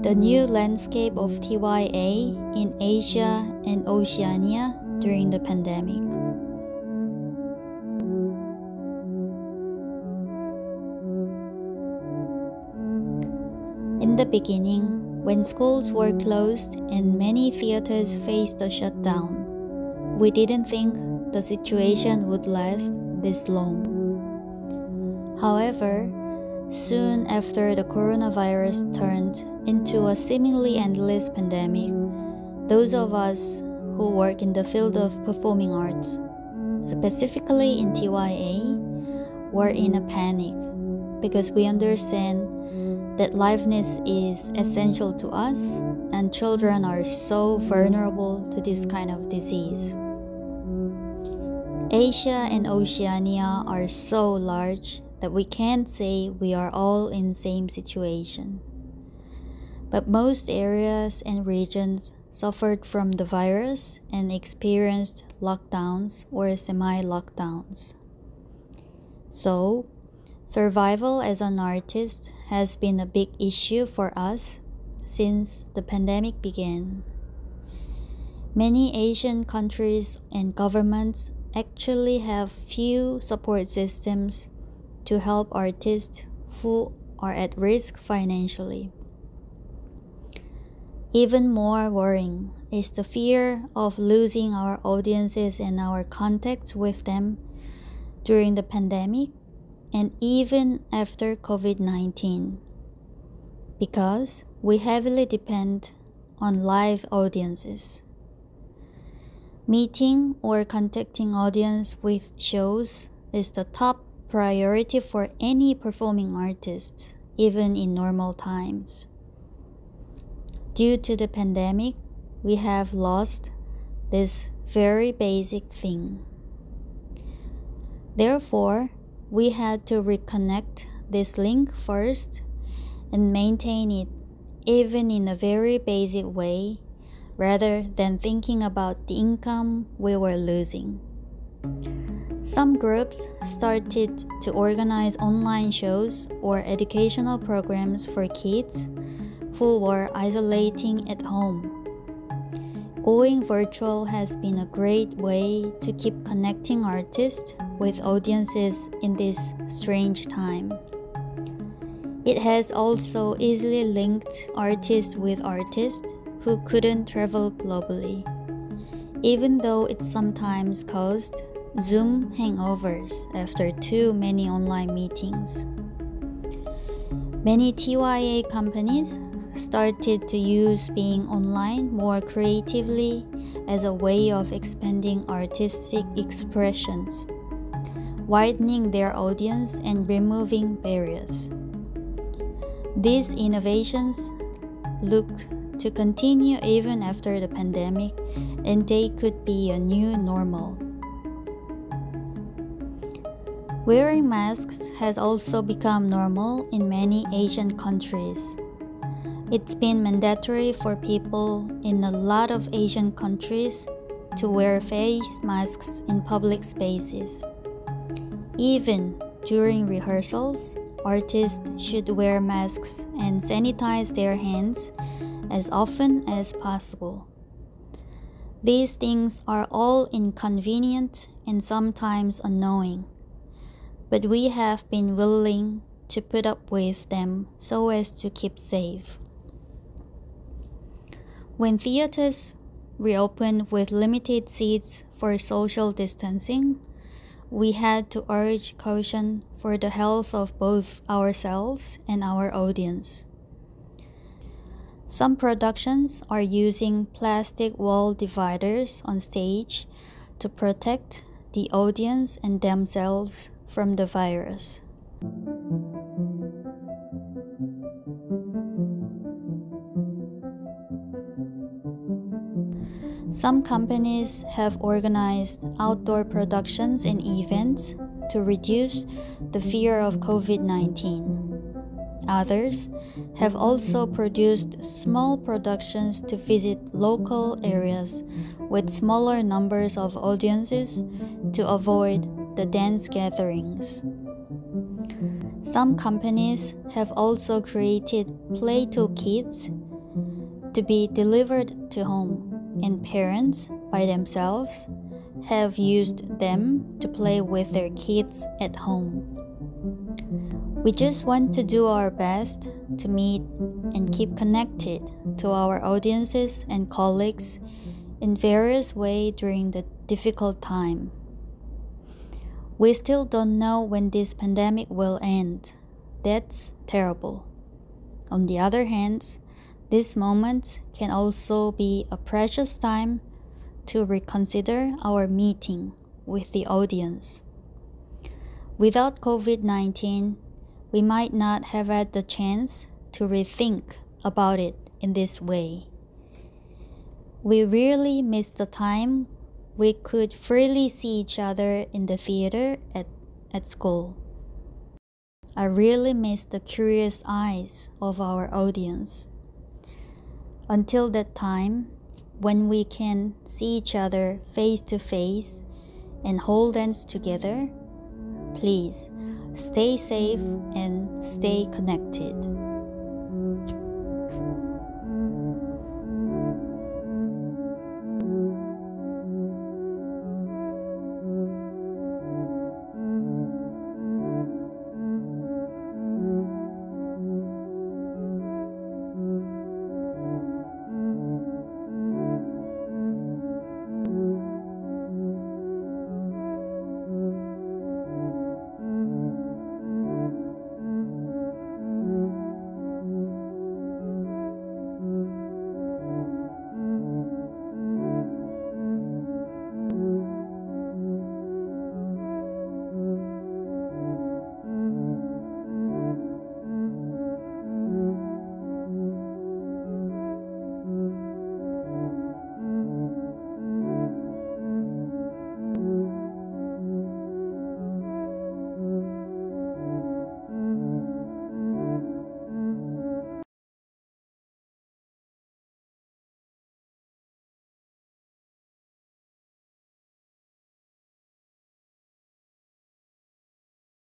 The new landscape of TYA in Asia and Oceania during the pandemic. In the beginning, when schools were closed and many theaters faced a shutdown, we didn't think the situation would last this long. However, soon after the coronavirus turned into a seemingly endless pandemic, those of us who work in the field of performing arts, specifically in TYA, were in a panic because we understand that liveness is essential to us and children are so vulnerable to this kind of disease. Asia and Oceania are so large that we can't say we are all in the same situation. But most areas and regions suffered from the virus and experienced lockdowns or semi-lockdowns. So, survival as an artist has been a big issue for us since the pandemic began. Many Asian countries and governments actually have few support systems to help artists who are at risk financially. Even more worrying is the fear of losing our audiences and our contacts with them during the pandemic and even after COVID-19, because we heavily depend on live audiences. Meeting or contacting audience with shows is the top priority for any performing artist, even in normal times. Due to the pandemic, we have lost this very basic thing. Therefore, we had to reconnect this link first and maintain it even in a very basic way rather than thinking about the income we were losing. Some groups started to organize online shows or educational programs for kids who were isolating at home. Going virtual has been a great way to keep connecting artists with audiences in this strange time. It has also easily linked artists with artists who couldn't travel globally, even though it sometimes caused Zoom hangovers after too many online meetings. Many TYA companies started to use being online more creatively as a way of expanding artistic expressions, widening their audience and removing barriers. These innovations look to continue even after the pandemic, and they could be a new normal. Wearing masks has also become normal in many Asian countries. It's been mandatory for people in a lot of Asian countries to wear face masks in public spaces. Even during rehearsals, artists should wear masks and sanitize their hands as often as possible. These things are all inconvenient and sometimes annoying, but we have been willing to put up with them so as to keep safe. When theaters reopened with limited seats for social distancing, we had to urge caution for the health of both ourselves and our audience. Some productions are using plastic wall dividers on stage to protect the audience and themselves from the virus. Some companies have organized outdoor productions and events to reduce the fear of COVID-19. Others have also produced small productions to visit local areas with smaller numbers of audiences to avoid the dense gatherings. Some companies have also created play toolkits to be delivered to home, and parents, by themselves, have used them to play with their kids at home. We just want to do our best to meet and keep connected to our audiences and colleagues in various ways during the difficult time. We still don't know when this pandemic will end. That's terrible. On the other hand, this moment can also be a precious time to reconsider our meeting with the audience. Without COVID-19, we might not have had the chance to rethink about it in this way. We really miss the time we could freely see each other in the theater at school. I really miss the curious eyes of our audience. Until that time, when we can see each other face to face and hold hands together, please stay safe and stay connected.